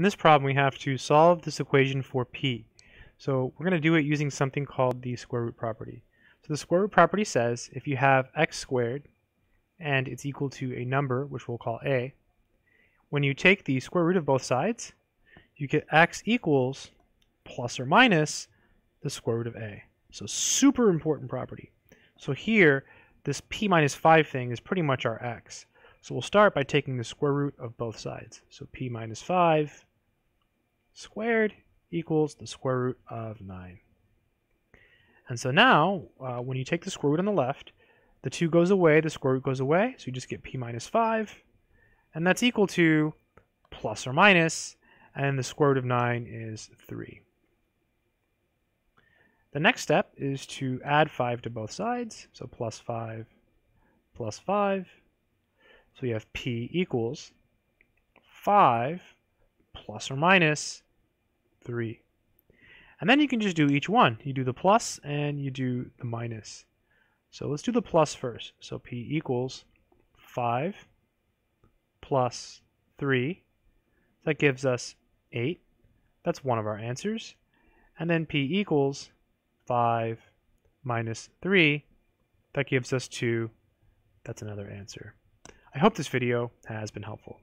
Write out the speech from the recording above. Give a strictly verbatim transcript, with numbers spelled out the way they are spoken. In this problem, we have to solve this equation for p. So we're going to do it using something called the square root property. So the square root property says if you have x squared and it's equal to a number, which we'll call a, when you take the square root of both sides, you get x equals plus or minus the square root of a. So super important property. So here, this p minus five thing is pretty much our x. So we'll start by taking the square root of both sides. So p minus five squared equals the square root of nine. And so now, uh, when you take the square root on the left, the two goes away, the square root goes away, so you just get p minus five, and that's equal to plus or minus, and the square root of nine is three. The next step is to add five to both sides, so plus five, plus five. So you have p equals five plus or minus three. And then you can just do each one. You do the plus and you do the minus. So let's do the plus first. So p equals five plus three. That gives us eight. That's one of our answers. And then p equals five minus three. That gives us two. That's another answer. I hope this video has been helpful.